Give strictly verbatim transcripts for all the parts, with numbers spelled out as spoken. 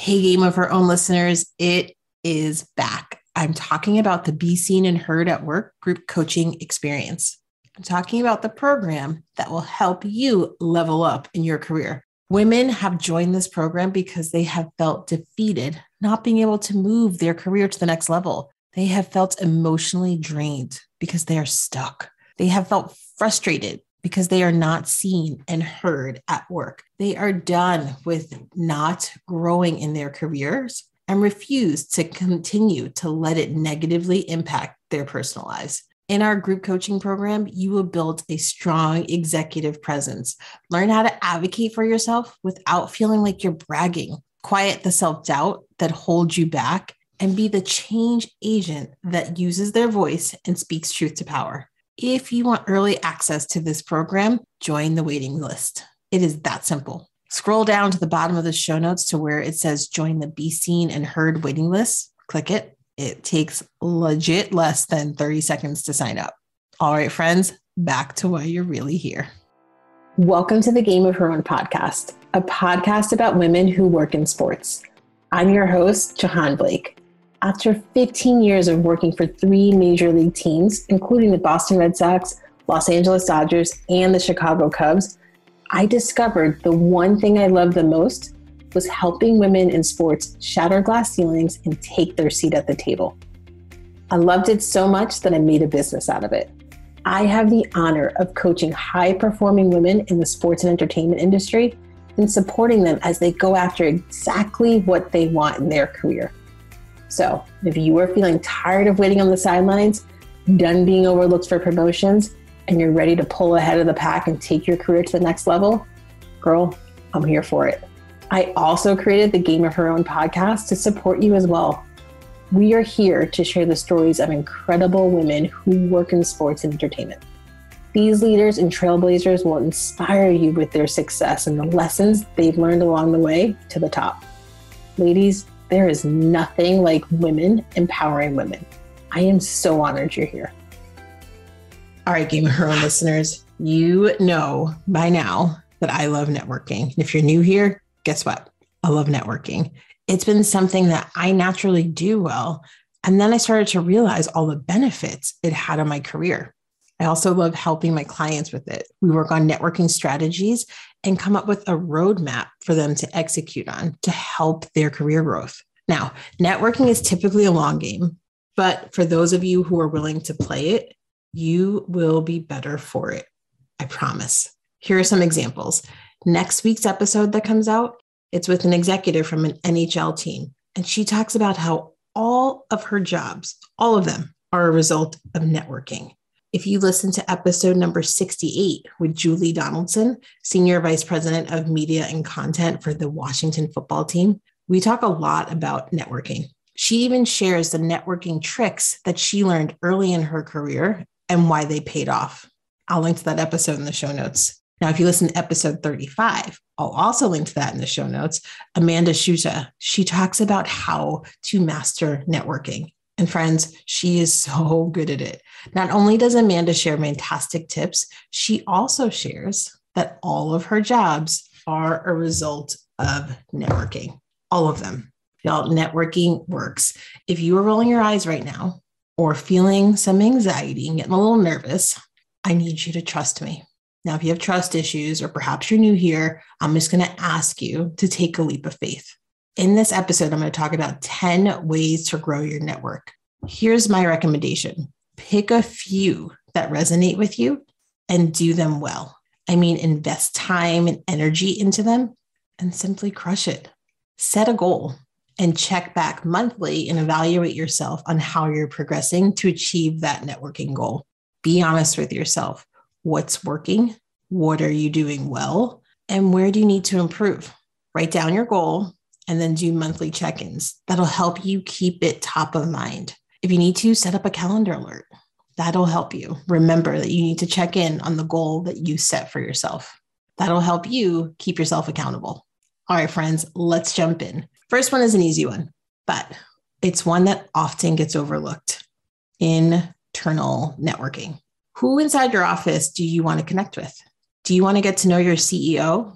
Hey, Game of Her Own listeners, it is back. I'm talking about the Be Seen and Heard at Work group coaching experience. I'm talking about the program that will help you level up in your career. Women have joined this program because they have felt defeated, not being able to move their career to the next level. They have felt emotionally drained because they are stuck. They have felt frustrated because they are not seen and heard at work. They are done with not growing in their careers and refuse to continue to let it negatively impact their personal lives. In our group coaching program, you will build a strong executive presence. Learn how to advocate for yourself without feeling like you're bragging. Quiet the self-doubt that holds you back and be the change agent that uses their voice and speaks truth to power. If you want early access to this program, join the waiting list. It is that simple. Scroll down to the bottom of the show notes to where it says join the Be Seen and Heard waiting list. Click it. It takes legit less than thirty seconds to sign up. All right, friends, back to why you're really here. Welcome to the Game of Her Own podcast, a podcast about women who work in sports. I'm your host, Jahan Blake. After fifteen years of working for three major league teams, including the Boston Red Sox, Los Angeles Dodgers, and the Chicago Cubs, I discovered the one thing I loved the most was helping women in sports shatter glass ceilings and take their seat at the table. I loved it so much that I made a business out of it. I have the honor of coaching high-performing women in the sports and entertainment industry and supporting them as they go after exactly what they want in their career. So if you are feeling tired of waiting on the sidelines, done being overlooked for promotions, and you're ready to pull ahead of the pack and take your career to the next level, girl, I'm here for it. I also created the Game of Her Own podcast to support you as well. We are here to share the stories of incredible women who work in sports and entertainment. These leaders and trailblazers will inspire you with their success and the lessons they've learned along the way to the top. Ladies, there is nothing like women empowering women. I am so honored you're here. All right, Game of Her Own listeners, you know by now that I love networking. If you're new here, guess what? I love networking. It's been something that I naturally do well. And then I started to realize all the benefits it had on my career. I also love helping my clients with it. We work on networking strategies and come up with a roadmap for them to execute on to help their career growth. Now, networking is typically a long game, but for those of you who are willing to play it, you will be better for it. I promise. Here are some examples. Next week's episode that comes out, it's with an executive from an N H L team, and she talks about how all of her jobs, all of them, are a result of networking. If you listen to episode number sixty-eight with Julie Donaldson, Senior Vice President of Media and Content for the Washington football team, we talk a lot about networking. She even shares the networking tricks that she learned early in her career and why they paid off. I'll link to that episode in the show notes. Now, if you listen to episode thirty-five, I'll also link to that in the show notes. Amanda Schutte, she talks about how to master networking. And friends, she is so good at it. Not only does Amanda share fantastic tips, she also shares that all of her jobs are a result of networking. All of them. Y'all, networking works. If you are rolling your eyes right now or feeling some anxiety and getting a little nervous, I need you to trust me. Now, if you have trust issues or perhaps you're new here, I'm just going to ask you to take a leap of faith. In this episode, I'm going to talk about ten ways to grow your network. Here's my recommendation. Pick a few that resonate with you and do them well. I mean, invest time and energy into them and simply crush it. Set a goal and check back monthly and evaluate yourself on how you're progressing to achieve that networking goal. Be honest with yourself. What's working? What are you doing well? And where do you need to improve? Write down your goal and then do monthly check-ins. That'll help you keep it top of mind. If you need to, set up a calendar alert. That'll help you remember that you need to check in on the goal that you set for yourself. That'll help you keep yourself accountable. All right, friends, let's jump in. First one is an easy one, but it's one that often gets overlooked. Internal networking. Who inside your office do you want to connect with? Do you want to get to know your C E O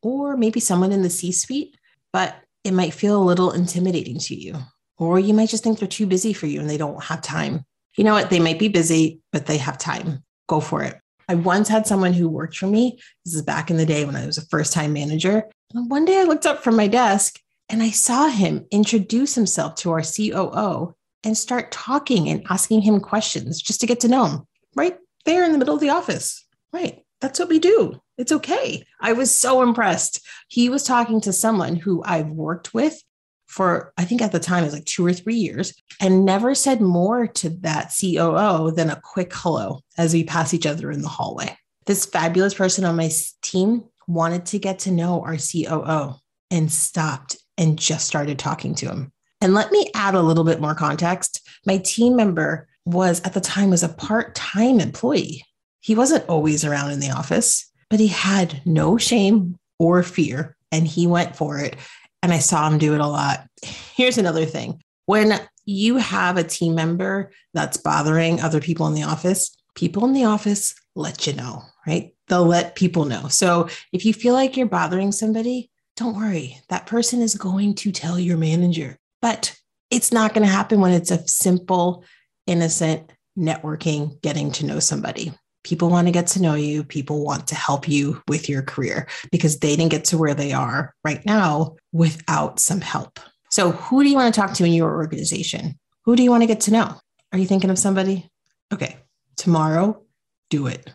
or maybe someone in the C-suite? But it might feel a little intimidating to you, or you might just think they're too busy for you and they don't have time. You know what? They might be busy, but they have time. Go for it. I once had someone who worked for me. This is back in the day when I was a first-time manager. And one day I looked up from my desk and I saw him introduce himself to our C O O and start talking and asking him questions just to get to know him right there in the middle of the office. Right. That's what we do. It's okay. I was so impressed. He was talking to someone who I've worked with for, I think at the time it was like two or three years, and never said more to that C O O than a quick hello as we pass each other in the hallway. This fabulous person on my team wanted to get to know our C O O and stopped and just started talking to him. And let me add a little bit more context. My team member was at the time was a part-time employee. He wasn't always around in the office, but he had no shame or fear, and he went for it. And I saw him do it a lot. Here's another thing. When you have a team member that's bothering other people in the office, people in the office let you know, right? They'll let people know. So if you feel like you're bothering somebody, don't worry. That person is going to tell your manager, but it's not going to happen when it's a simple, innocent networking, getting to know somebody. People want to get to know you. People want to help you with your career because they didn't get to where they are right now without some help. So who do you want to talk to in your organization? Who do you want to get to know? Are you thinking of somebody? Okay, tomorrow, do it.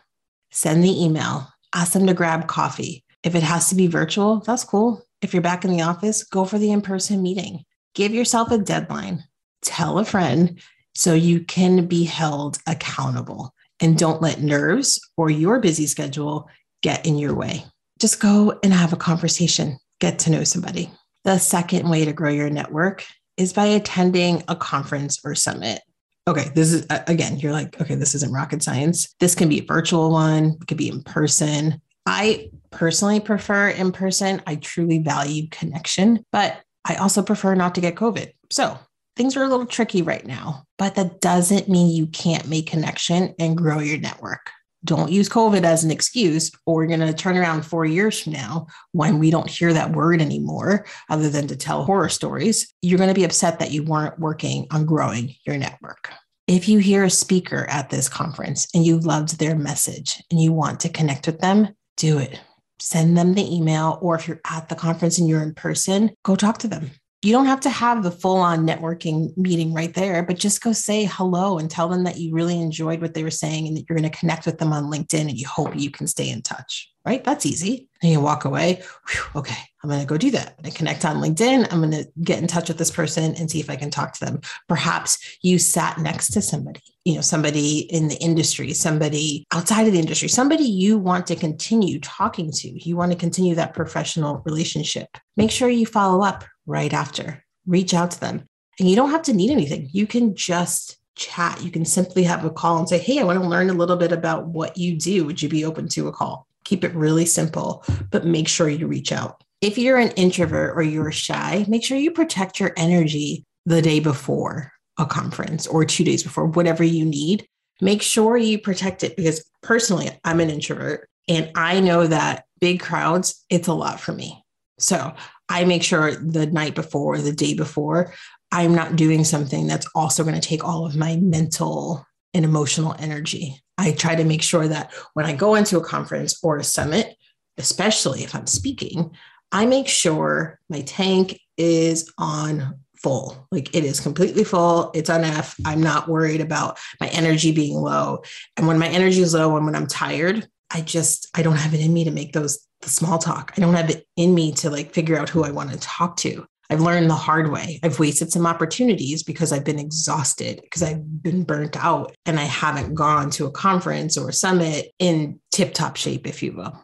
Send the email. Ask them to grab coffee. If it has to be virtual, that's cool. If you're back in the office, go for the in-person meeting. Give yourself a deadline. Tell a friend so you can be held accountable. And don't let nerves or your busy schedule get in your way. Just go and have a conversation, get to know somebody. The second way to grow your network is by attending a conference or summit. Okay, this is, again, you're like, okay, this isn't rocket science. This can be a virtual one, it could be in person. I personally prefer in person. I truly value connection, but I also prefer not to get COVID. So things are a little tricky right now, but that doesn't mean you can't make connection and grow your network. Don't use COVID as an excuse, or you're going to turn around four years from now when we don't hear that word anymore, other than to tell horror stories. You're going to be upset that you weren't working on growing your network. If you hear a speaker at this conference and you loved their message and you want to connect with them, do it. Send them the email, or if you're at the conference and you're in person, go talk to them. You don't have to have the full-on networking meeting right there, but just go say hello and tell them that you really enjoyed what they were saying and that you're going to connect with them on LinkedIn and you hope you can stay in touch, right? That's easy. And you walk away. Whew, okay, I'm going to go do that. I'm going to connect on LinkedIn. I'm going to get in touch with this person and see if I can talk to them. Perhaps you sat next to somebody, you know, somebody in the industry, somebody outside of the industry, somebody you want to continue talking to. You want to continue that professional relationship. Make sure you follow up right after. Reach out to them. And you don't have to need anything. You can just chat. You can simply have a call and say, hey, I want to learn a little bit about what you do. Would you be open to a call? Keep it really simple, but make sure you reach out. If you're an introvert or you're shy, make sure you protect your energy the day before a conference or two days before, whatever you need. Make sure you protect it because personally, I'm an introvert and I know that big crowds, it's a lot for me. So I make sure the night before or the day before, I'm not doing something that's also going to take all of my mental and emotional energy. I try to make sure that when I go into a conference or a summit, especially if I'm speaking, I make sure my tank is on full. Like it is completely full. It's on F. I'm not worried about my energy being low. And when my energy is low and when I'm tired, I just, I don't have it in me to make those the small talk. I don't have it in me to like figure out who I want to talk to. I've learned the hard way. I've wasted some opportunities because I've been exhausted, because I've been burnt out and I haven't gone to a conference or a summit in tip-top shape, if you will.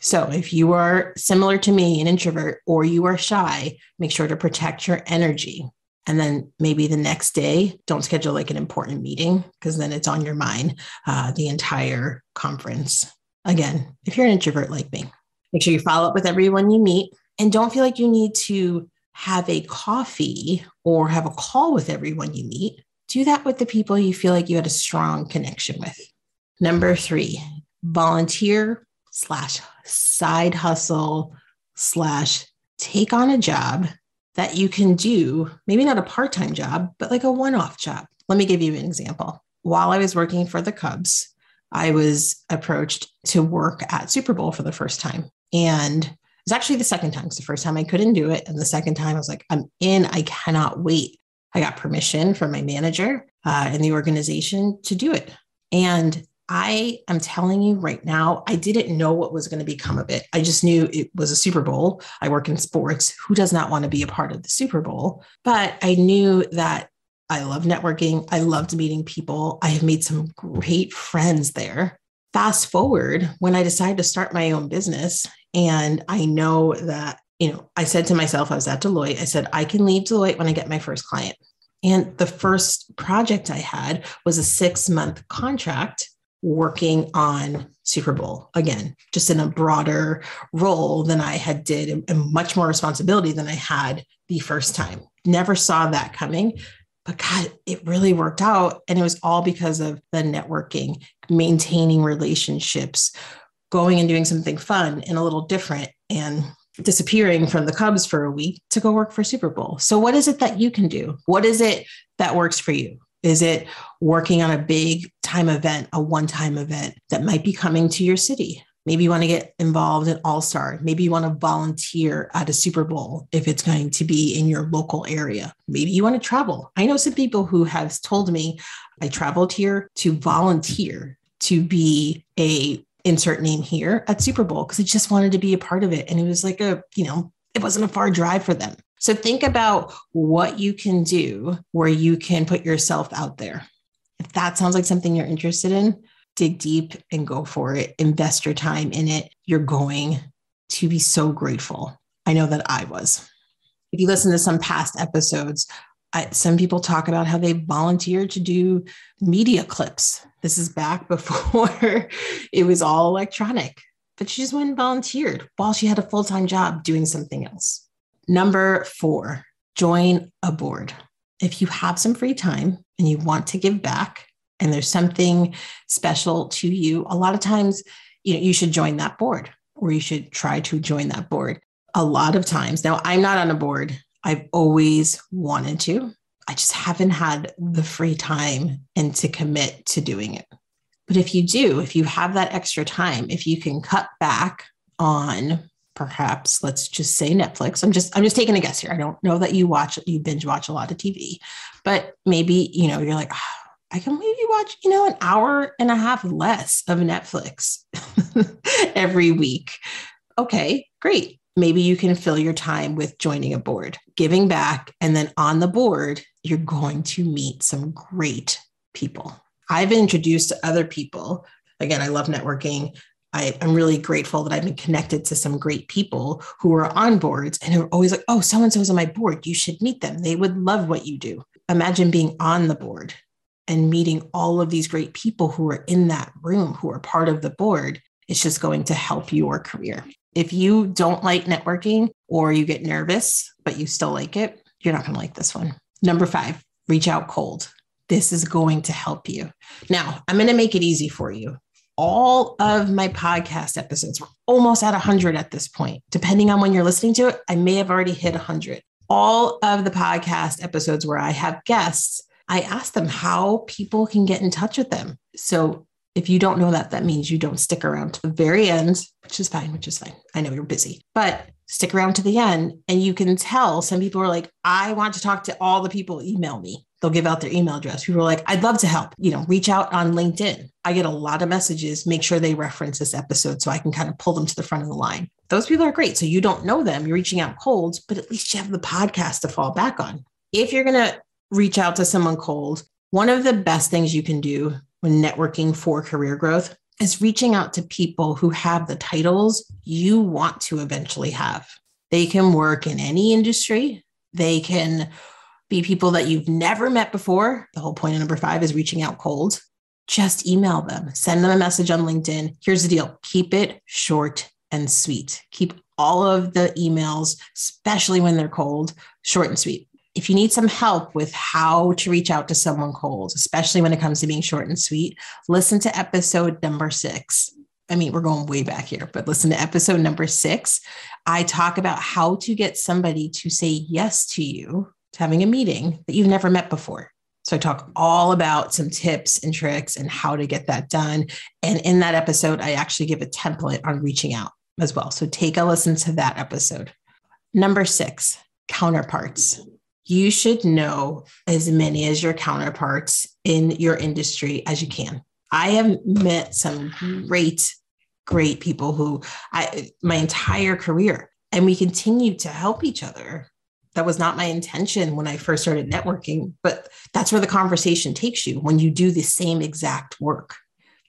So if you are similar to me, an introvert, or you are shy, make sure to protect your energy. And then maybe the next day, don't schedule like an important meeting because then it's on your mind uh, the entire conference. Again, if you're an introvert like me, make sure you follow up with everyone you meet and don't feel like you need to have a coffee or have a call with everyone you meet. Do that with the people you feel like you had a strong connection with. Number three, volunteer slash side hustle slash take on a job that you can do, maybe not a part-time job, but like a one-off job. Let me give you an example. While I was working for the Cubs, I was approached to work at Super Bowl for the first time. And it was actually the second time, because the first time I couldn't do it. And the second time I was like, I'm in, I cannot wait. I got permission from my manager uh, and the organization to do it. And I am telling you right now, I didn't know what was going to become of it. I just knew it was a Super Bowl. I work in sports. Who does not want to be a part of the Super Bowl? But I knew that I love networking. I loved meeting people. I have made some great friends there. Fast forward when I decided to start my own business. And I know that, you know, I said to myself, I was at Deloitte. I said, I can leave Deloitte when I get my first client. And the first project I had was a six month contract working on Super Bowl. Again, just in a broader role than I had did and much more responsibility than I had the first time. Never saw that coming. But God, it really worked out. And it was all because of the networking, maintaining relationships, going and doing something fun and a little different, and disappearing from the Cubs for a week to go work for Super Bowl. So what is it that you can do? What is it that works for you? Is it working on a big time event, a one-time event that might be coming to your city? Maybe you want to get involved in All-Star. Maybe you want to volunteer at a Super Bowl if it's going to be in your local area. Maybe you want to travel. I know some people who have told me, I traveled here to volunteer to be a insert name here at Super Bowl because I just wanted to be a part of it. And it was like a, you know, it wasn't a far drive for them. So think about what you can do where you can put yourself out there. If that sounds like something you're interested in, dig deep and go for it. Invest your time in it. You're going to be so grateful. I know that I was. If you listen to some past episodes, I, some people talk about how they volunteered to do media clips. This is back before it was all electronic, but she just went and volunteered while she had a full-time job doing something else. Number four, join a board. If you have some free time and you want to give back, and there's something special to you, a lot of times, you know, you should join that board, or you should try to join that board. A lot of times, now I'm not on a board. I've always wanted to. I just haven't had the free time and to commit to doing it. But if you do, if you have that extra time, if you can cut back on perhaps, let's just say Netflix. I'm just, I'm just taking a guess here. I don't know that you watch, you binge watch a lot of T V, but maybe, you know, you're like, oh, I can maybe watch, you know, an hour and a half less of Netflix every week. Okay, great. Maybe you can fill your time with joining a board, giving back, and then on the board, you're going to meet some great people. I've been introduced to other people. Again, I love networking. I, I'm really grateful that I've been connected to some great people who are on boards and are always like, oh, so-and-so is on my board. You should meet them. They would love what you do. Imagine being on the board and meeting all of these great people who are in that room, who are part of the board. It's just going to help your career. If you don't like networking or you get nervous, but you still like it, you're not going to like this one. Number five, reach out cold. This is going to help you. Now, I'm going to make it easy for you. All of my podcast episodes, we're almost at one hundred at this point. Depending on when you're listening to it, I may have already hit one hundred. All of the podcast episodes where I have guests, I ask them how people can get in touch with them. So if you don't know that, that means you don't stick around to the very end, which is fine, which is fine. I know you're busy, but stick around to the end and you can tell some people are like, I want to talk to all the people, email me. They'll give out their email address. People are like, I'd love to help, you know, reach out on LinkedIn. I get a lot of messages, make sure they reference this episode so I can kind of pull them to the front of the line. Those people are great. So you don't know them, you're reaching out cold, but at least you have the podcast to fall back on. If you're going to reach out to someone cold, one of the best things you can do when networking for career growth is reaching out to people who have the titles you want to eventually have. They can work in any industry. They can be people that you've never met before. The whole point of number five is reaching out cold. Just email them, send them a message on LinkedIn. Here's the deal. Keep it short and sweet. Keep all of the emails, especially when they're cold, short and sweet. If you need some help with how to reach out to someone cold, especially when it comes to being short and sweet, listen to episode number six. I mean, we're going way back here, but listen to episode number six. I talk about how to get somebody to say yes to you, to having a meeting that you've never met before. So I talk all about some tips and tricks and how to get that done. And in that episode, I actually give a template on reaching out as well. So take a listen to that episode. Number six, counterparts. You should know as many as your counterparts in your industry as you can. I have met some great, great people who I, my entire career, and we continue to help each other. That was not my intention when I first started networking, but that's where the conversation takes you when you do the same exact work,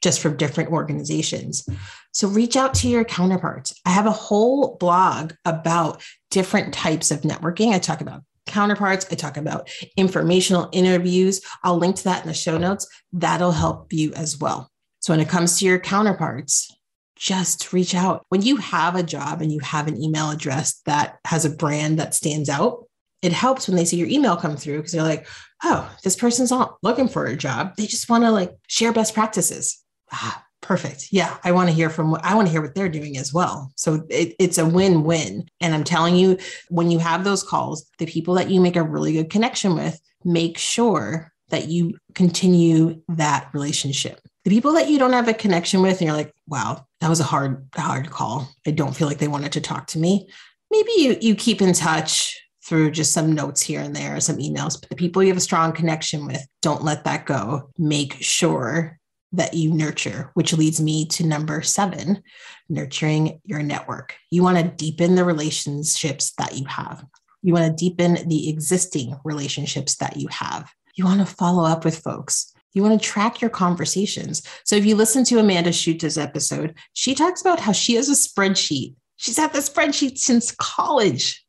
just from different organizations. So reach out to your counterparts. I have a whole blog about different types of networking. I talk about counterparts. I talk about informational interviews. I'll link to that in the show notes. That'll help you as well. So when it comes to your counterparts, just reach out. When you have a job and you have an email address that has a brand that stands out, it helps when they see your email come through because they're like, oh, this person's not looking for a job. They just want to like share best practices. Ah, perfect. Yeah. I want to hear from what I want to hear what they're doing as well. So it, it's a win-win. And I'm telling you, when you have those calls, the people that you make a really good connection with, make sure that you continue that relationship. The people that you don't have a connection with and you're like, wow, that was a hard, hard call. I don't feel like they wanted to talk to me. Maybe you, you keep in touch through just some notes here and there, some emails, but the people you have a strong connection with, don't let that go. Make sure that you nurture, which leads me to number seven, nurturing your network. You want to deepen the relationships that you have. You want to deepen the existing relationships that you have. You want to follow up with folks. You want to track your conversations. So if you listen to Amanda Schutte's episode, she talks about how she has a spreadsheet. She's had the spreadsheet since college.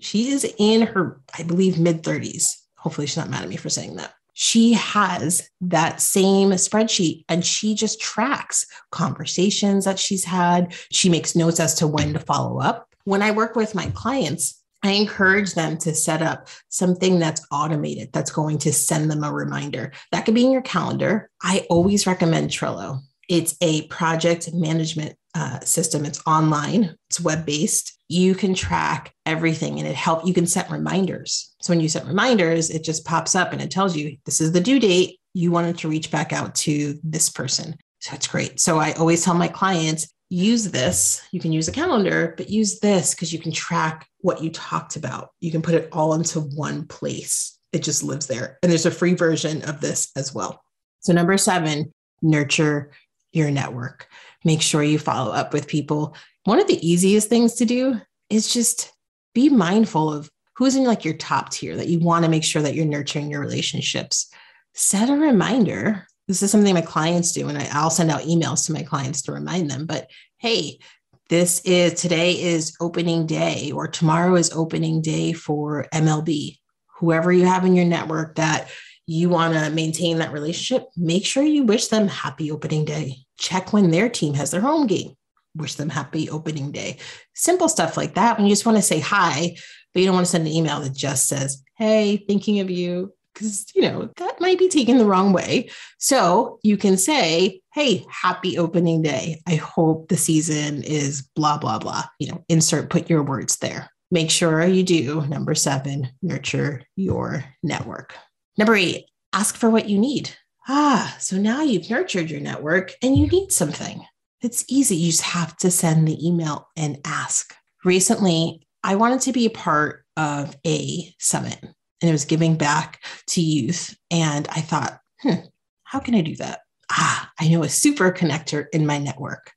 She is in her, I believe, mid thirties. Hopefully she's not mad at me for saying that. She has that same spreadsheet and she just tracks conversations that she's had. She makes notes as to when to follow up. When I work with my clients, I encourage them to set up something that's automated, that's going to send them a reminder. That could be in your calendar. I always recommend Trello. It's a project management uh, system. It's online. It's web-based. You can track everything and it helps. You can set reminders. So when you set reminders, it just pops up and it tells you, this is the due date. You wanted to reach back out to this person. So it's great. So I always tell my clients, use this. You can use a calendar, but use this because you can track what you talked about. You can put it all into one place. It just lives there. And there's a free version of this as well. So number seven, nurture your network. Make sure you follow up with people. One of the easiest things to do is just be mindful of who's in like your top tier that you want to make sure that you're nurturing your relationships. Set a reminder. This is something my clients do, and I, I'll send out emails to my clients to remind them, but hey, this is, today is opening day, or tomorrow is opening day for M L B. Whoever you have in your network that you want to maintain that relationship, make sure you wish them happy opening day. Check when their team has their home game. Wish them happy opening day. Simple stuff like that. When you just want to say hi, but you don't want to send an email that just says, hey, thinking of you, because, you know, that might be taken the wrong way. So you can say, hey, happy opening day. I hope the season is blah, blah, blah. You know, insert, put your words there. Make sure you do. Number seven, nurture your network. Number eight, ask for what you need. Ah, so now you've nurtured your network and you need something. It's easy. You just have to send the email and ask. Recently, I wanted to be a part of a summit and it was giving back to youth. And I thought, hmm, how can I do that? Ah, I know a super connector in my network.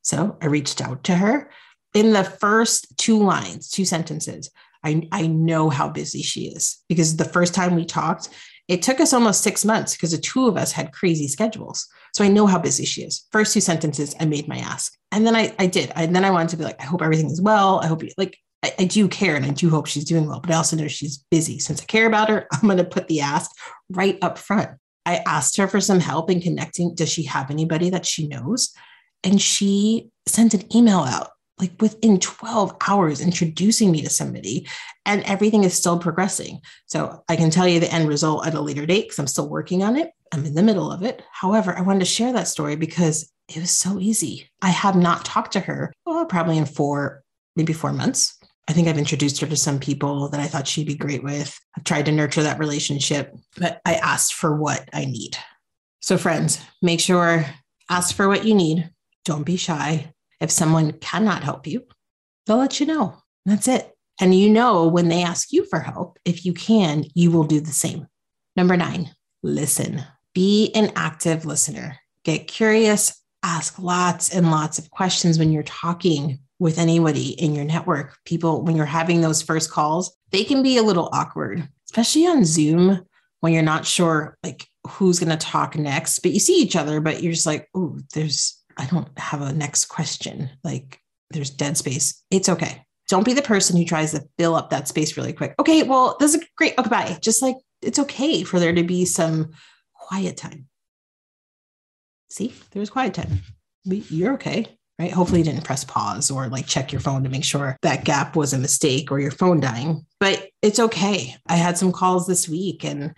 So I reached out to her. In the first two lines, two sentences, I, I know how busy she is because the first time we talked, it took us almost six months because the two of us had crazy schedules. So I know how busy she is. First two sentences, I made my ask. And then I, I did. And then I wanted to be like, I hope everything is well. I hope you like, I, I do care. And I do hope she's doing well, but I also know she's busy. Since I care about her, I'm going to put the ask right up front. I asked her for some help in connecting. Does she have anybody that she knows? And she sent an email out like within twelve hours, introducing me to somebody, and everything is still progressing. So I can tell you the end result at a later date because I'm still working on it. I'm in the middle of it. However, I wanted to share that story because it was so easy. I have not talked to her well, probably in four, maybe four months. I think I've introduced her to some people that I thought she'd be great with. I've tried to nurture that relationship, but I asked for what I need. So friends, make sure, ask for what you need. Don't be shy. If someone cannot help you, they'll let you know. That's it. And you know, when they ask you for help, if you can, you will do the same. Number nine, listen. Be an active listener. Get curious. Ask lots and lots of questions when you're talking with anybody in your network. People, when you're having those first calls, they can be a little awkward, especially on Zoom when you're not sure like who's going to talk next, but you see each other, but you're just like, oh, there's, I don't have a next question. Like there's dead space. It's okay. Don't be the person who tries to fill up that space really quick. Okay, well, this is great. Okay, bye. Just like, it's okay for there to be some quiet time. See, there was quiet time. You're okay, right? Hopefully you didn't press pause or like check your phone to make sure that gap was a mistake or your phone dying, but it's okay. I had some calls this week and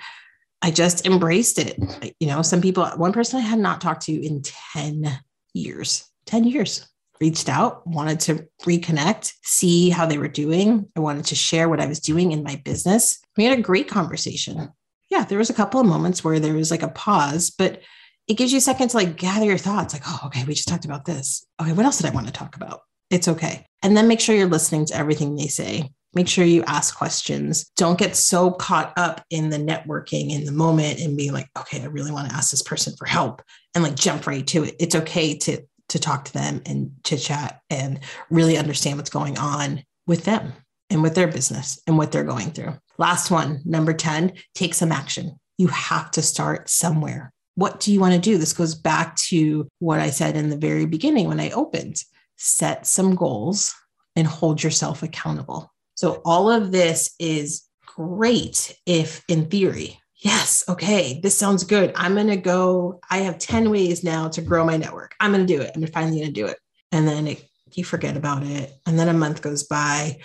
I just embraced it. You know, some people, one person I had not talked to in ten years, ten years, reached out, wanted to reconnect, see how they were doing. I wanted to share what I was doing in my business. We had a great conversation. Yeah, there was a couple of moments where there was like a pause, but it gives you a second to like gather your thoughts. Like, oh, okay, we just talked about this. Okay, what else did I want to talk about? It's okay. And then make sure you're listening to everything they say. Make sure you ask questions. Don't get so caught up in the networking in the moment and being like, okay, I really want to ask this person for help and like jump right to it. It's okay to, to talk to them and chit chat and really understand what's going on with them and with their business and what they're going through. Last one, number ten, take some action. You have to start somewhere. What do you want to do? This goes back to what I said in the very beginning when I opened. Set some goals and hold yourself accountable. So all of this is great if in theory, yes, okay, this sounds good. I'm going to go, I have ten ways now to grow my network. I'm going to do it. I'm finally going to do it. And then it, you forget about it. And then a month goes by.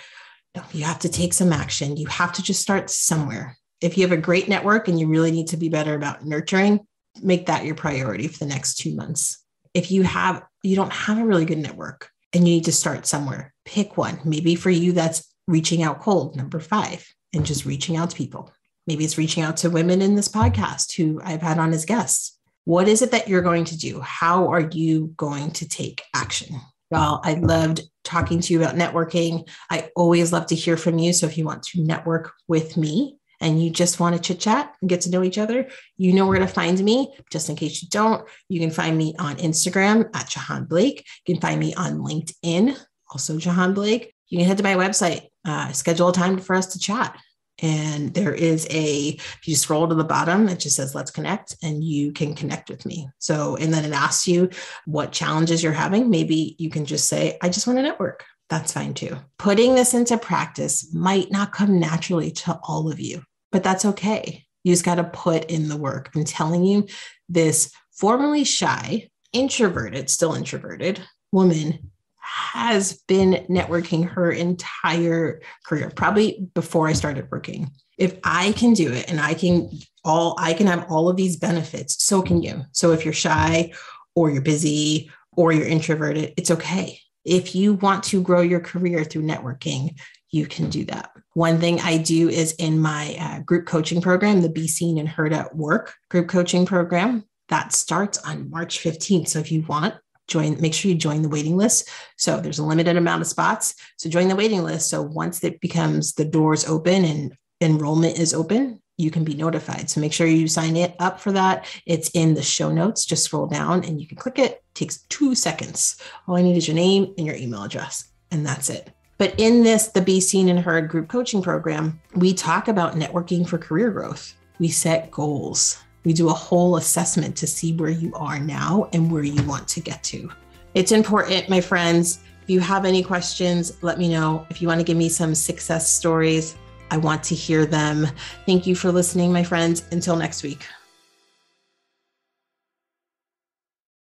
No, you have to take some action. You have to just start somewhere. If you have a great network and you really need to be better about nurturing, make that your priority for the next two months. If you have, you don't have a really good network and you need to start somewhere, pick one. Maybe for you, that's reaching out cold, number five, and just reaching out to people. Maybe it's reaching out to women in this podcast who I've had on as guests. What is it that you're going to do? How are you going to take action? Well, I loved talking to you about networking. I always love to hear from you. So if you want to network with me, and you just want to chit chat and get to know each other, you know where to find me. Just in case you don't, you can find me on Instagram at Jahan Blake. You can find me on LinkedIn, also Jahan Blake. You can head to my website, uh, schedule a time for us to chat. And there is a, if you scroll to the bottom, it just says, let's connect, and you can connect with me. So, and then it asks you what challenges you're having. Maybe you can just say, I just want to network. That's fine too. Putting this into practice might not come naturally to all of you, but that's okay. You just got to put in the work. I'm telling you, this formerly shy, introverted, still introverted woman has been networking her entire career, probably before I started working. If I can do it and I can all, I can have all of these benefits, so can you. So if you're shy or you're busy or you're introverted, it's okay. If you want to grow your career through networking, you can do that. One thing I do is in my uh, group coaching program, the Be Seen and Heard at Work group coaching program, that starts on March fifteenth. So if you want, join, make sure you join the waiting list. So there's a limited amount of spots. So join the waiting list. So once it becomes the doors open and enrollment is open, you can be notified. So make sure you sign it up for that. It's in the show notes. Just scroll down and you can click it. It takes two seconds. All I need is your name and your email address, and that's it. But in this, the Be Seen and Heard group coaching program, we talk about networking for career growth. We set goals. We do a whole assessment to see where you are now and where you want to get to. It's important, my friends. If you have any questions, let me know. If you want to give me some success stories, I want to hear them. Thank you for listening, my friends. Until next week.